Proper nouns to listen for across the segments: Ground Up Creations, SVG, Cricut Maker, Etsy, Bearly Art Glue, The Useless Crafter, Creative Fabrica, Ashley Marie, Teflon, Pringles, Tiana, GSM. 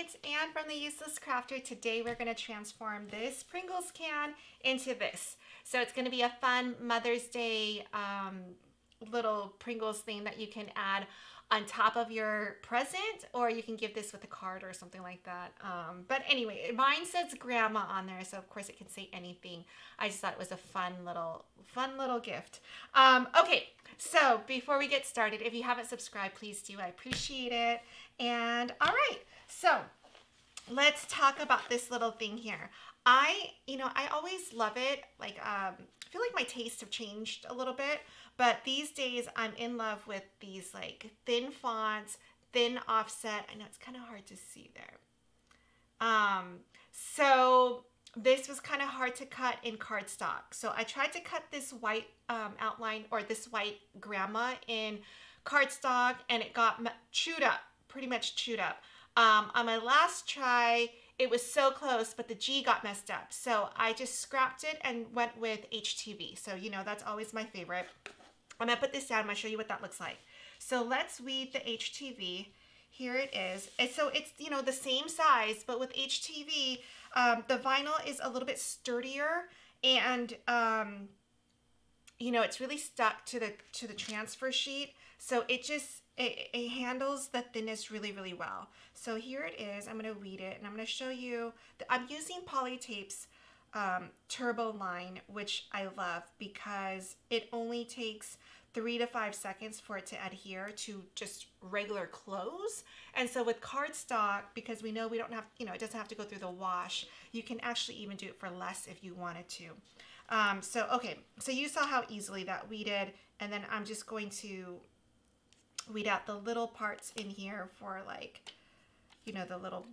it's Anne from The Useless Crafter. Today we're going to transform this Pringles can into this. So it's going to be a fun Mother's Day little Pringles thing that you can add on top of your present, or you can give this with a card or something like that. But anyway, mine says grandma on there, so of course it can say anything. I just thought it was a fun little gift. Okay, so before we get started, if you haven't subscribed, please do. I appreciate it. And all right, so let's talk about this little thing here. I always love it. Like, I feel like my tastes have changed a little bit, but these days I'm in love with these like thin fonts, thin offset. I know it's kind of hard to see there. So this was kind of hard to cut in cardstock. So I tried to cut this white outline, or this white grandma, in cardstock, and it got chewed up, pretty much chewed up. On my last try, it was so close, but the G got messed up. So I just scrapped it and went with HTV. So, you know, that's always my favorite. I'm gonna put this down. I'm gonna show you what that looks like. So let's weed the HTV. Here it is. And so it's, you know, the same size, but with HTV, the vinyl is a little bit sturdier, and, you know, it's really stuck to the transfer sheet. So it just, it handles the thinness really, really well. So here it is. I'm going to weed it, and I'm going to show you that I'm using Poly-tape's Turbo Line, which I love because it only takes 3 to 5 seconds for it to adhere to just regular clothes. And so with cardstock, because we know we don't have, you know, it doesn't have to go through the wash, you can actually even do it for less if you wanted to. So, okay, so you saw how easily that weeded, and then I'm just going to weed out the little parts in here for, like, you know, the little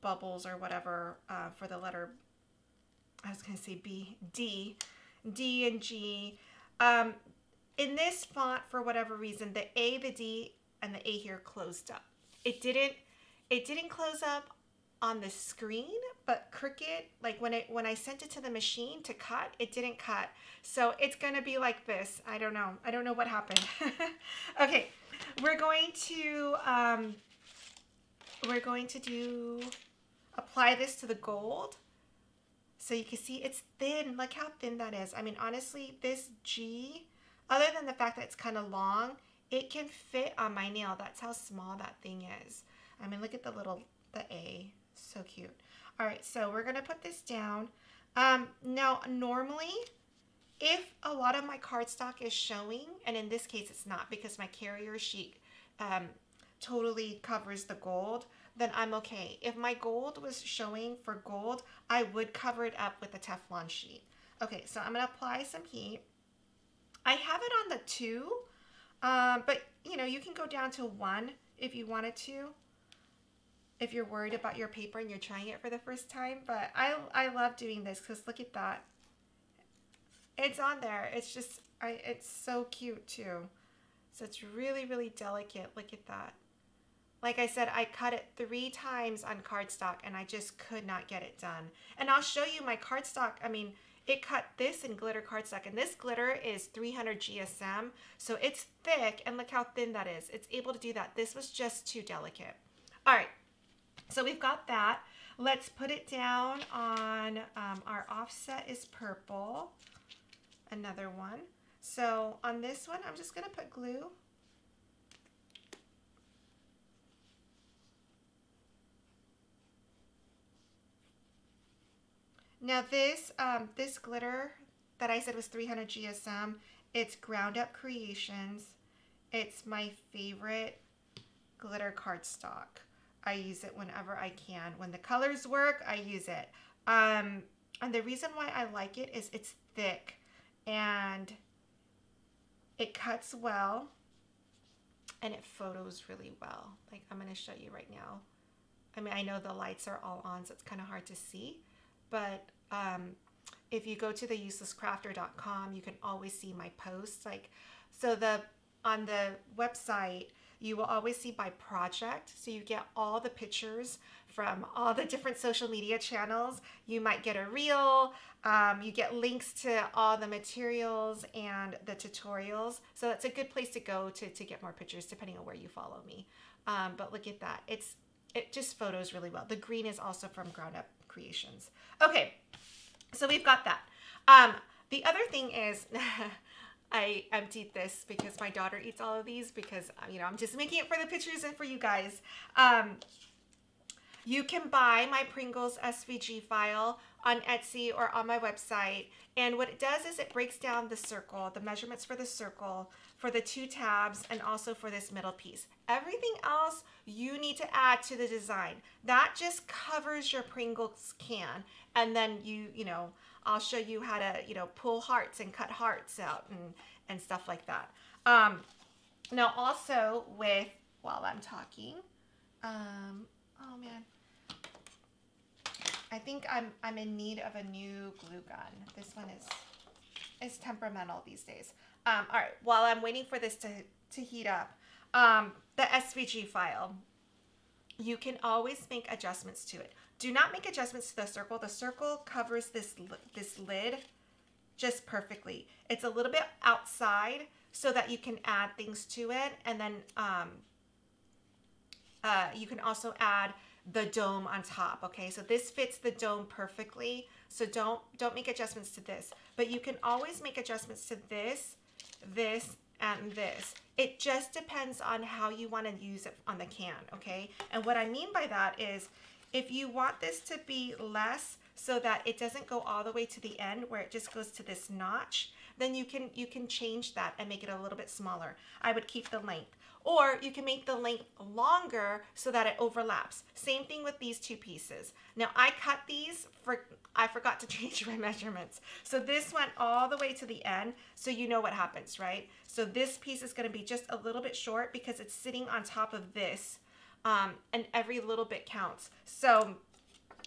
bubbles or whatever, for the letter, I was going to say B, D and G. In this font, for whatever reason, the A, the D, and the A here closed up. It didn't close up on the screen, but Cricut, like when I sent it to the machine to cut, it didn't cut. So it's going to be like this. I don't know. I don't know what happened. Okay. We're going to, apply this to the gold. So you can see it's thin. Look how thin that is. I mean, honestly, this G, other than the fact that it's kind of long, it can fit on my nail. That's how small that thing is. I mean, look at the A. So cute. All right, so we're going to put this down. Now, normally, if a lot of my cardstock is showing, and in this case it's not because my carrier sheet totally covers the gold, then I'm okay. If my gold was showing, for gold, I would cover it up with a Teflon sheet. Okay, so I'm going to apply some heat. I have it on the 2, but, you know, you can go down to 1 if you wanted to, if you're worried about your paper and you're trying it for the first time. But I love doing this because look at that. It's on there. It's just, it's so cute too. So it's really, really delicate. Look at that. Like I said, I cut it 3 times on cardstock and I just could not get it done. And I'll show you my cardstock. I mean, it cut this in glitter cardstock, and this glitter is 300 GSM. So it's thick, and look how thin that is. It's able to do that. This was just too delicate. All right. So we've got that. Let's put it down on, our offset is purple, another one. So on this one, I'm just going to put glue. Now this, this glitter that I said was 300 GSM, it's Ground Up Creations. It's my favorite glitter cardstock. I use it whenever I can. When the colors work, I use it. And the reason why I like it is it's thick and it cuts well and it photos really well. Like, I'm going to show you right now. I mean, I know the lights are all on, so it's kind of hard to see. But if you go to theuselesscrafter.com, you can always see my posts. Like, so on the website, you will always see by project, so you get all the pictures from all the different social media channels. You might get a reel, you get links to all the materials and the tutorials, so that's a good place to go to get more pictures, depending on where you follow me. But look at that. It's it just photos really well. The green is also from Ground Up Creations. Okay, so we've got that. The other thing is I emptied this because my daughter eats all of these because, you know, I'm just making it for the pictures and for you guys. You can buy my Pringles SVG file on Etsy or on my website. And what it does is it breaks down the circle, the measurements for the circle, for the two tabs, and also for this middle piece. Everything else you need to add to the design. That just covers your Pringles can. And then you know, I'll show you how to, you know, pull hearts and cut hearts out and stuff like that. Now also with, while I'm talking, oh man, I think I'm in need of a new glue gun. This one is temperamental these days. All right, while I'm waiting for this to heat up, the SVG file, you can always make adjustments to it. Do not make adjustments to the circle. The circle covers this lid just perfectly. It's a little bit outside so that you can add things to it. And then you can also add the dome on top, okay? So this fits the dome perfectly. So don't make adjustments to this. But you can always make adjustments to this, this, and this. It just depends on how you want to use it on the can, okay? And what I mean by that is, if you want this to be less so that it doesn't go all the way to the end where it just goes to this notch, then you can change that and make it a little bit smaller. I would keep the length. Or you can make the length longer so that it overlaps. Same thing with these two pieces. Now I cut these, I forgot to change my measurements. So this went all the way to the end, so you know what happens, right? So this piece is gonna be just a little bit short because it's sitting on top of this. And every little bit counts. So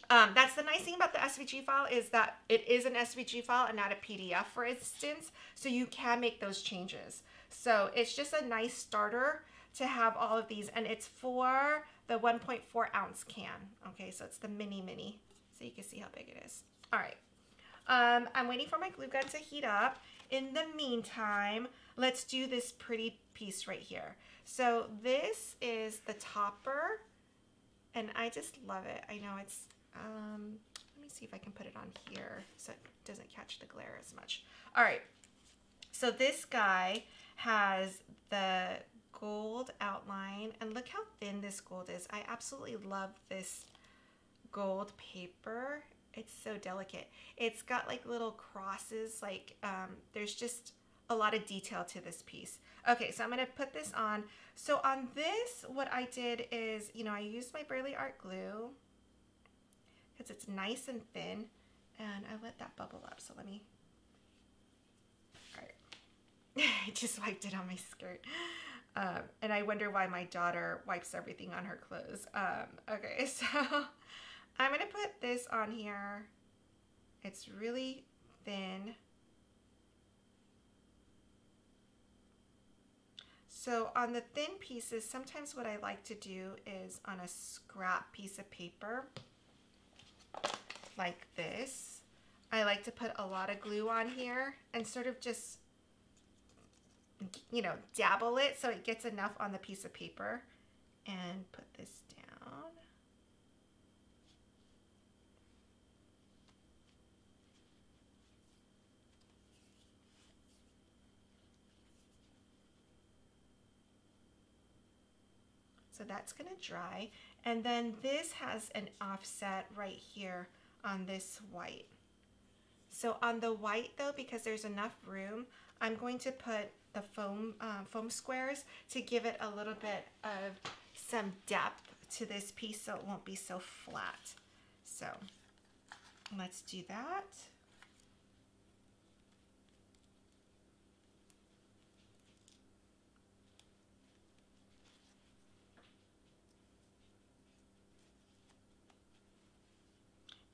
that's the nice thing about the SVG file, is that it is an SVG file and not a PDF, for instance, so you can make those changes. So it's just a nice starter to have all of these, and it's for the 1.4 ounce can. Okay, so it's the mini, so you can see how big it is. All right, I'm waiting for my glue gun to heat up. In the meantime, let's do this pretty piece right here. So this is the topper, and I just love it. I know it's, let me see if I can put it on here so it doesn't catch the glare as much. All right, so this guy has the gold outline, and look how thin this gold is. I absolutely love this gold paper. It's so delicate. It's got like little crosses, like there's just a lot of detail to this piece. Okay, so I'm gonna put this on. So on this, what I did is, you know, I used my Bearly Art Glue because it's nice and thin, and I let that bubble up, so let me, all right. I just wiped it on my skirt. And I wonder why my daughter wipes everything on her clothes. Okay, so I'm gonna put this on here. It's really thin. So on the thin pieces, sometimes what I like to do is on a scrap piece of paper, like this, I like to put a lot of glue on here and sort of just, you know, dabble it so it gets enough on the piece of paper, and put this down. So that's gonna dry. And then this has an offset right here on this white. So on the white though, because there's enough room, I'm going to put the foam squares to give it a little bit of some depth to this piece so it won't be so flat. So let's do that.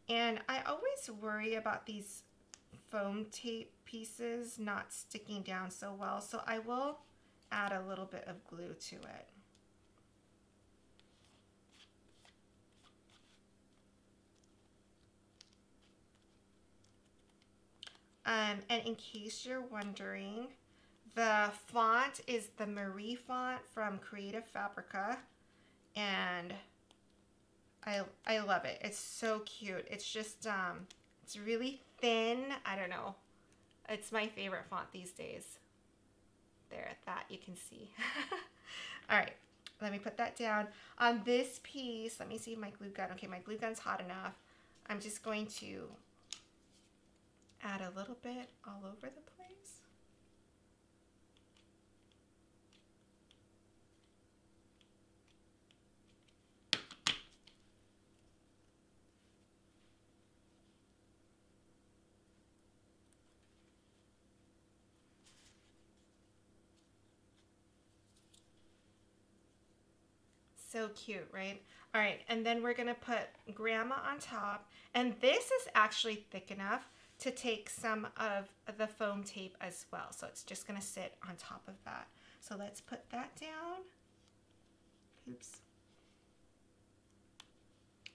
And I always worry about these foam tape pieces not sticking down so well, so I will add a little bit of glue to it. And in case you're wondering, the font is the Marie Font from Creative Fabrica, and I love it. It's so cute. It's just, it's really thin. I don't know. It's my favorite font these days. There, that you can see. All right, let me put that down. On this piece, let me see if my glue gun, okay, my glue gun's hot enough. I'm just going to add a little bit all over the place. So cute, right? All right, and then we're gonna put Grandma on top, and this is actually thick enough to take some of the foam tape as well. So it's just gonna sit on top of that. So let's put that down. Oops.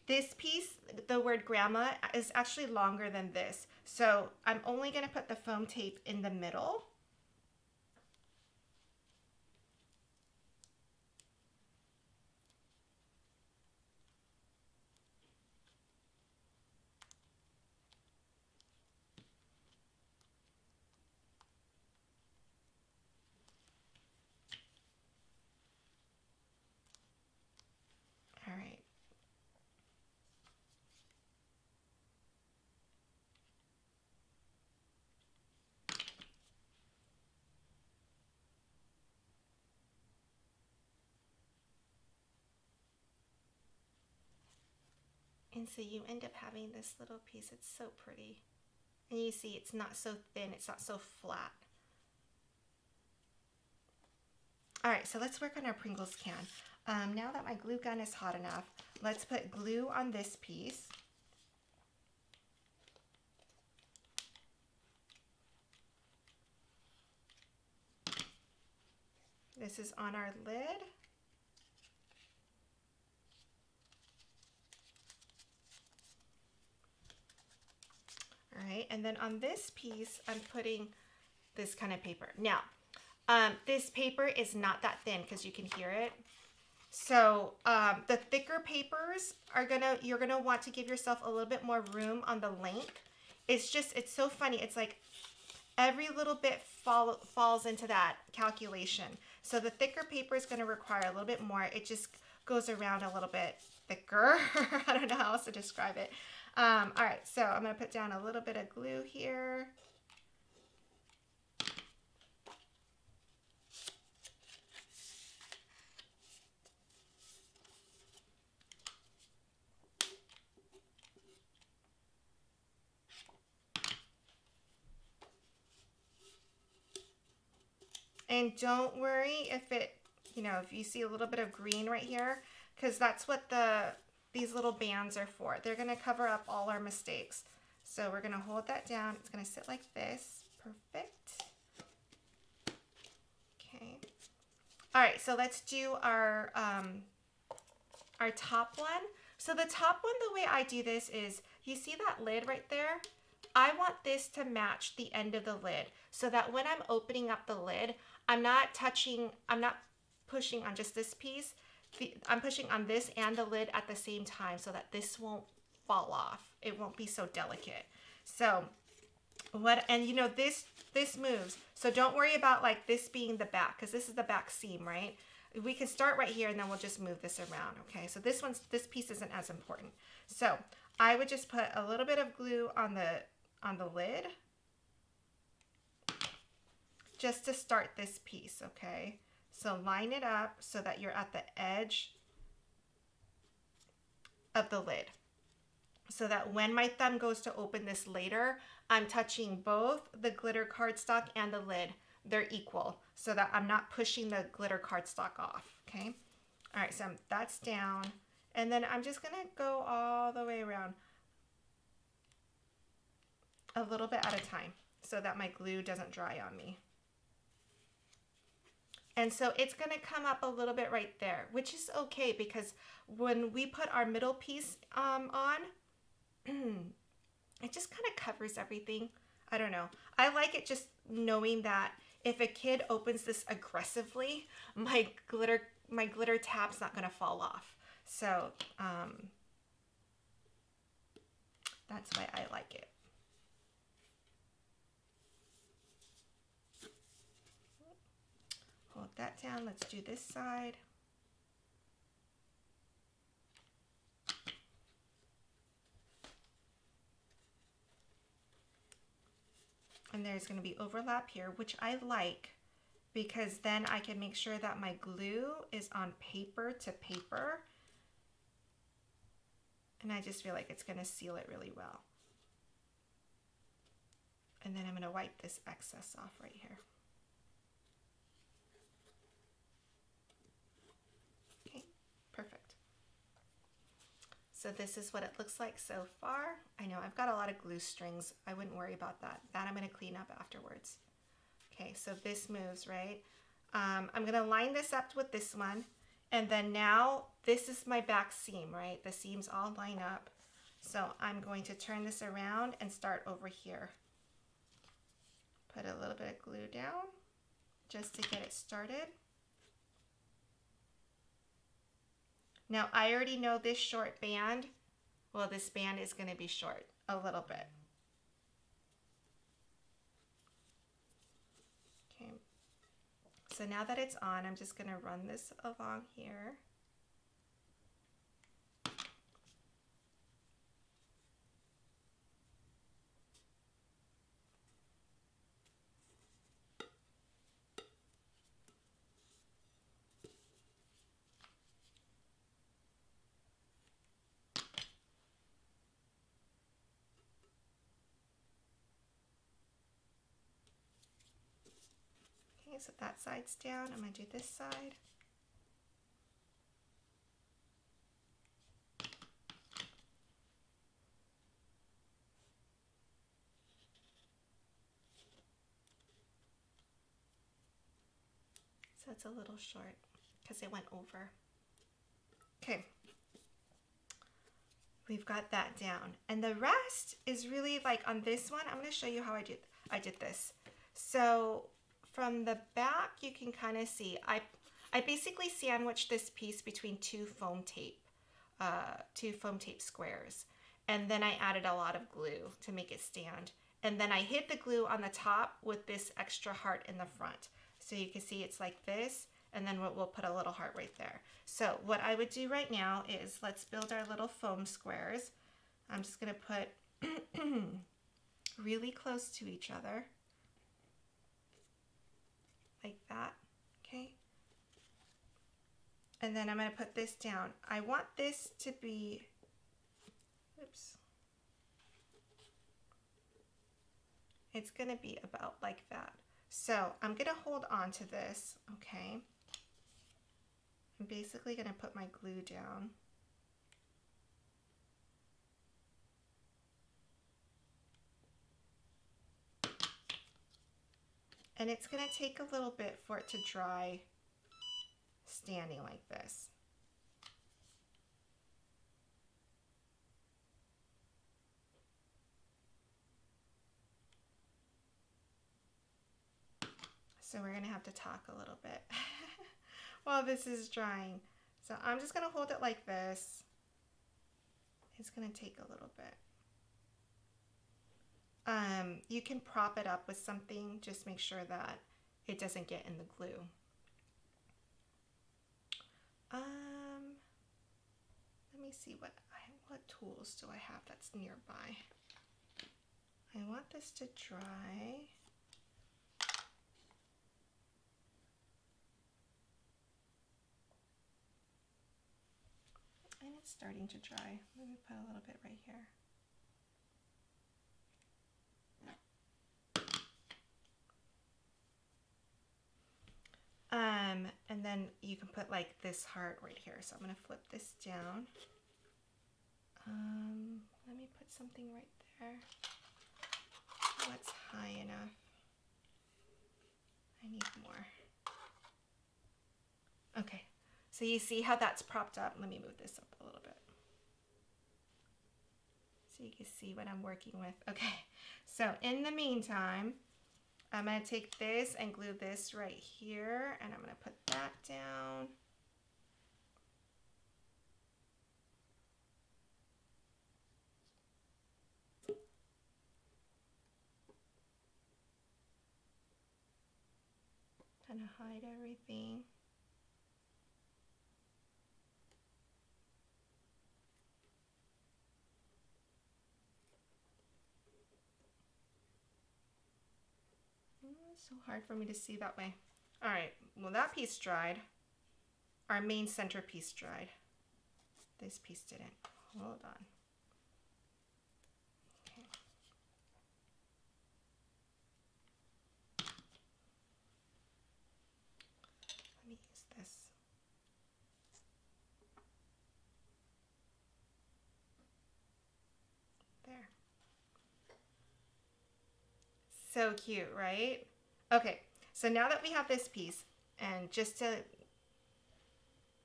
This piece, the word Grandma, is actually longer than this. So I'm only gonna put the foam tape in the middle. And so you end up having this little piece. It's so pretty. And you see it's not so thin, it's not so flat. All right, so let's work on our Pringles can. Now that my glue gun is hot enough, let's put glue on this piece. This is on our lid. All right, and then on this piece, I'm putting this kind of paper. Now, this paper is not that thin because you can hear it. So the thicker papers are you're gonna want to give yourself a little bit more room on the length. It's just, it's so funny. It's like every little bit falls into that calculation. So the thicker paper is gonna require a little bit more. It just goes around a little bit thicker. I don't know how else to describe it. All right, so I'm gonna put down a little bit of glue here. And don't worry if it, you know, if you see a little bit of green right here, because that's what these little bands are for. They're gonna cover up all our mistakes. So we're gonna hold that down. It's gonna sit like this, perfect. Okay. All right, so let's do our top one. So the top one, the way I do this is, you see that lid right there? I want this to match the end of the lid so that when I'm opening up the lid, I'm not touching, I'm not pushing on just this piece. I'm pushing on this and the lid at the same time so that this won't fall off. It won't be so delicate. So what, and you know, this moves. So don't worry about like this being the back, because this is the back seam, right? We can start right here and then we'll just move this around, okay? So this piece isn't as important. So I would just put a little bit of glue on the lid just to start this piece, okay? So line it up so that you're at the edge of the lid so that when my thumb goes to open this later, I'm touching both the glitter cardstock and the lid. They're equal so that I'm not pushing the glitter cardstock off, okay? All right, so that's down. And then I'm just gonna go all the way around a little bit at a time so that my glue doesn't dry on me. And so it's gonna come up a little bit right there, which is okay because when we put our middle piece on, it just kind of covers everything. I don't know. I like it just knowing that if a kid opens this aggressively, my glitter tap's not gonna fall off. So That's why I like it. Hold that down. Let's do this side. And there's going to be overlap here, which I like because then I can make sure that my glue is on paper to paper. And I just feel like it's going to seal it really well. And then I'm going to wipe this excess off right here. Okay, perfect. So this is what it looks like so far. I know I've got a lot of glue strings. I wouldn't worry about that. That I'm going to clean up afterwards. Okay, so this moves, right? I'm going to line this up with this one. And then now this is my back seam, right? The seams all line up. So I'm going to turn this around and start over here. Put a little bit of glue down just to get it started. Now I already know this short band. Well, this band is going to be short a little bit. So now that it's on, I'm just going to run this along here. So that side's down. I'm going to do this side. So it's a little short because it went over. Okay. We've got that down. And the rest is really like on this one. I'm going to show you how I did this. So from the back, you can kind of see, I basically sandwiched this piece between two foam tape squares. And then I added a lot of glue to make it stand. And then I hid the glue on the top with this extra heart in the front. So you can see it's like this, and then we'll put a little heart right there. So what I would do right now is let's build our little foam squares. I'm just gonna put really close to each other. Like that, okay? And then I'm gonna put this down. I want this to be, oops. It's gonna be about like that. So I'm gonna hold on to this, okay? I'm basically gonna put my glue down. And it's going to take a little bit for it to dry standing like this. So we're going to have to talk a little bit while this is drying. So I'm just going to hold it like this. It's going to take a little bit. You can prop it up with something, just make sure that it doesn't get in the glue. Let me see what tools do I have that's nearby. I want this to dry. And it's starting to dry. Let me put a little bit right here. And then you can put like this heart right here. So I'm going to flip this down. Let me put something right there. What's high enough? I need more. Okay. So you see how that's propped up? Let me move this up a little bit. So you can see what I'm working with. Okay. So in the meantime, I'm going to take this and glue this right here, and I'm going to put that down. kind of hide everything. It's so hard for me to see that way. All right, well, that piece dried. Our main center piece dried. This piece didn't. Hold on. Okay. Let me use this. There. So cute, right? Okay, so now that we have this piece, and just to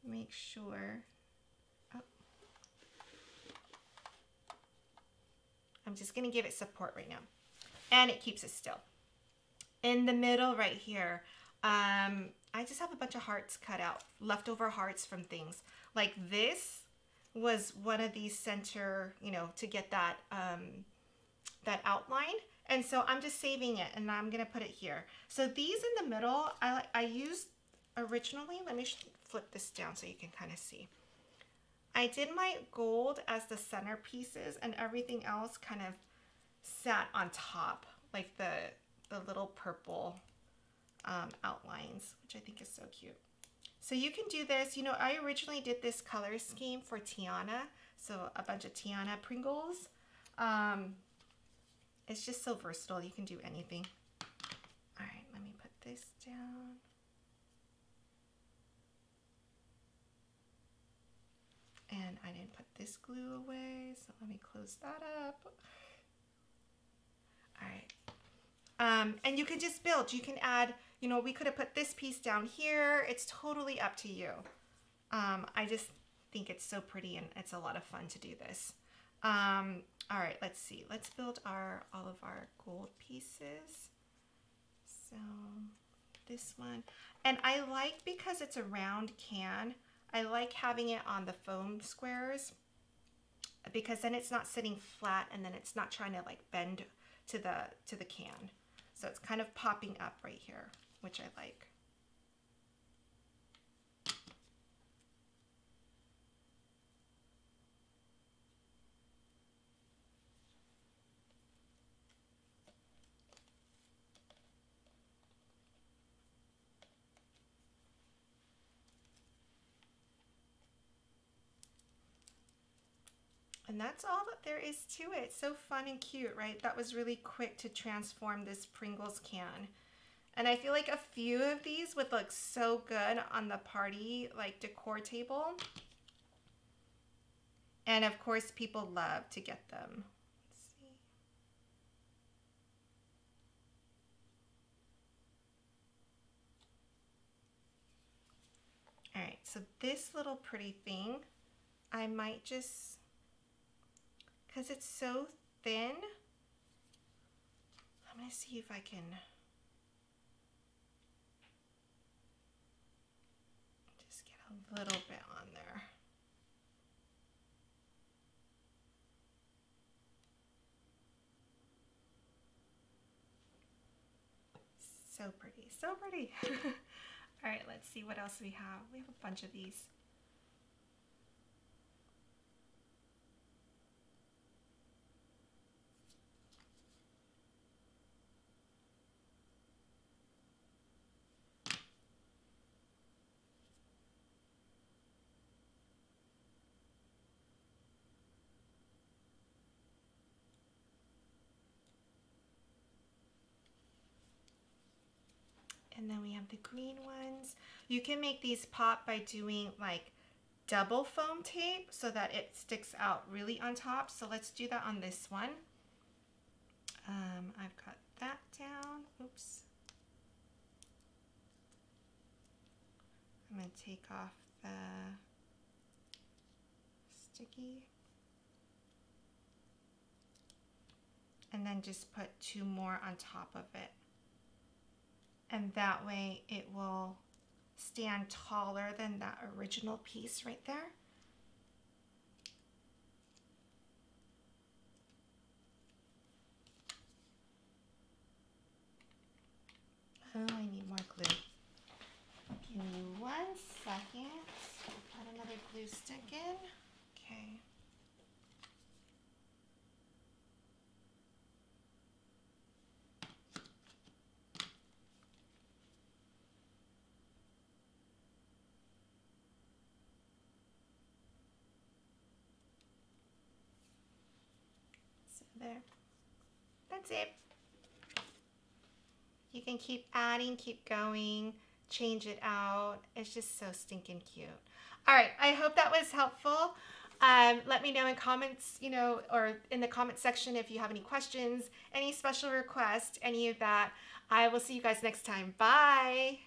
make sure, I'm just gonna give it support right now. And it keeps it still. In the middle right here, I just have a bunch of hearts cut out, leftover hearts from things. Like this was one of these center, you know, to get that, that outline. And so I'm just saving it and I'm gonna put it here. So these in the middle, I used originally, let me flip this down so you can kind of see. I did my gold as the center pieces and everything else kind of sat on top, like the little purple outlines, which I think is so cute. So you can do this. You know, I originally did this color scheme for Tiana, so a bunch of Tiana Pringles. It's just so versatile. You can do anything. All right, let me put this down. And I didn't put this glue away, so let me close that up. All right. And you can just build. You can add, you know, we could have put this piece down here. It's totally up to you. I just think it's so pretty and it's a lot of fun to do this. All right, let's see. Let's build our all of our gold pieces. So this one. And I like, because it's a round can, I like having it on the foam squares, because then it's not sitting flat and then it's not trying to like bend to the can. So it's kind of popping up right here, which I like. And that's all that there is to it. So fun and cute, right? That was really quick to transform this Pringles can. And I feel like a few of these would look so good on the party, like, decor table. And of course, people love to get them. Let's see. All right, so this little pretty thing, I might just, because it's so thin, I'm gonna see if I can just get a little bit on there. So pretty, so pretty. All right, let's see what else we have. We have a bunch of these. And then we have the green ones. You can make these pop by doing like double foam tape so that it sticks out really on top. So let's do that on this one. I've got that down. Oops. I'm gonna take off the sticky. And then just put two more on top of it. And that way it will stand taller than that original piece right there. Oh, I need more glue. stick in. Okay. So there. That's it. You can keep adding, keep going, change it out. It's just so stinking cute. All right, I hope that was helpful. Let me know in comments, you know, or in the comment section if you have any questions, any special requests, any of that. I will see you guys next time. Bye.